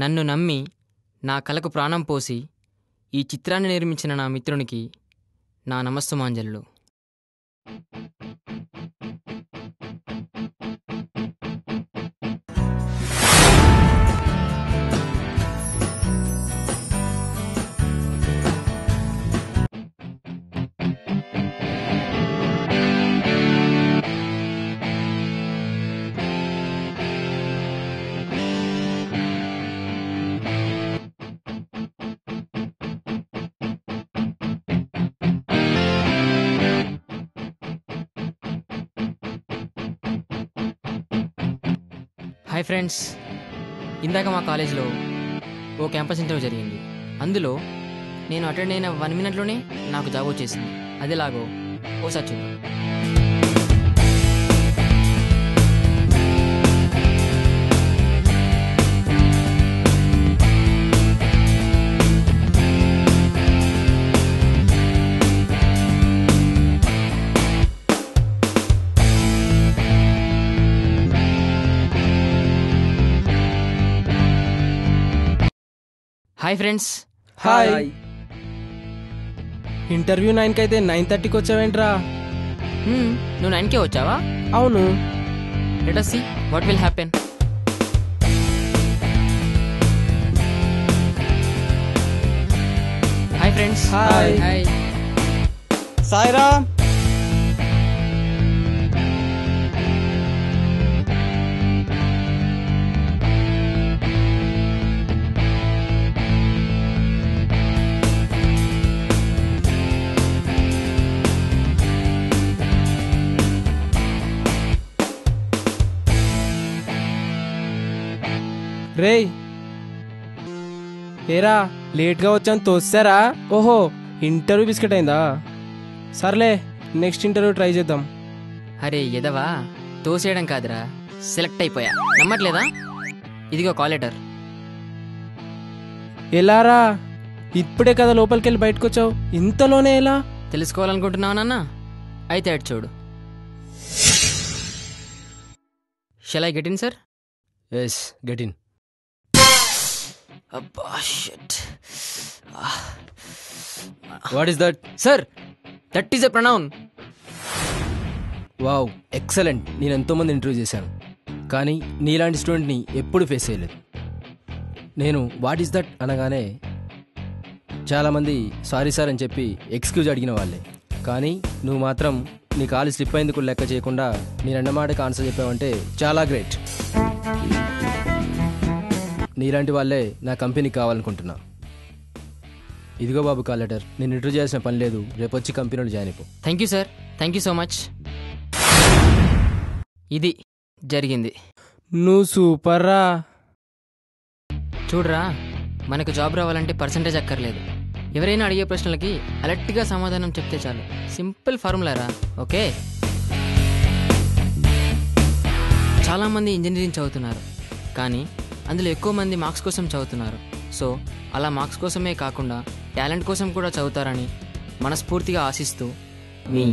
నన్ను నమ్మి నా కలకు ప్రాణం పోసి ఈ చిత్రాన్ని నిర్మించిన నా మిత్రునికి నా నమస్సుమాంజలు. హాయ్ ఫ్రెండ్స్, ఇందాక మా కాలేజ్లో ఓ క్యాంపస్ ఇంటర్వ్యూ జరిగింది. అందులో నేను అటెండ్ అయిన 1 నిమిషంలోనే నాకు జాబ్ వచ్చేసింది. అదేలాగో ఓసారి చూద్దాం. Hi friends, hi. ఇంటర్వ్యూ 9కి అయితే 9:30కి వచ్చావేంట్రా? నువ్వు 9కే వచ్చావా? అవును. Let us see what will happen. Hi friends, hi. సాయిరా, రే ఏరా లేట్గా వచ్చాను తోస్తారా? ఓహో, ఇంటర్వ్యూ బిస్కెట్ అయిందా? సర్లే, నెక్స్ట్ ఇంటర్వ్యూ ట్రై చేద్దాం. అరే ఎదవా, తోసేయడం కాదురా, సెలెక్ట్ అయిపోయా. నమ్మట్లేదా? ఇదిగో కాల్ లెటర్. ఎలారా, ఇప్పుడే కదా లోపలికి వెళ్ళి బయటకు వచ్చావు, ఇంతలోనే ఎలా? తెలుసుకోవాలనుకుంటున్నావు నాన్న? అయితే అటు చూడు. Shall I get in sir? Yes, get in. What is that? Sir, that is a pronoun. Wow, excellent. నేను ఎంతోమంది ఇంటర్వ్యూ చేశాను, కానీ నీలాంటి స్టూడెంట్ని ఎప్పుడు ఫేస్ చేయలేదు. నేను వాట్ ఈస్ దట్ అనగానే చాలామంది సారీ సార్ అని చెప్పి ఎక్స్క్యూజ్ అడిగిన వాళ్ళే, కానీ నువ్వు మాత్రం నీ కాలు స్లిప్ అయిందుకు లెక్క చేయకుండా నేను అన్నమాటకి ఆన్సర్ చెప్పావంటే చాలా గ్రేట్. నీలాంటి వాళ్ళే నా కంపెనీకి కావాలనుకుంటున్నా. ఇదిగో బాబు కాల్ లెటర్. నేను ఇంటర్వ్యూ చేసిన పని లేదు, రేపు వచ్చి కంపెనీలో జాయిన్ అయిపో. Thank you sir, thank you so much. ఇది జరిగింది. నువ్వు సూపర్ రా. చూడరా, మనకు జాబ్ రావాలంటే పర్సంటేజ్ అక్కర్లేదు. ఎవరైనా అడిగే ప్రశ్నలకి అలర్ట్గా సమాధానం చెప్తే చాలు. సింపుల్ ఫార్ములా రా. ఓకే, చాలామంది ఇంజనీరింగ్ చదువుతున్నారు, కానీ అందులో ఎక్కువ మంది మార్క్స్ కోసం చదువుతున్నారు. సో అలా మార్క్స్ కోసమే కాకుండా టాలెంట్ కోసం కూడా చదువుతారని మనస్ఫూర్తిగా ఆశిస్తూ మీ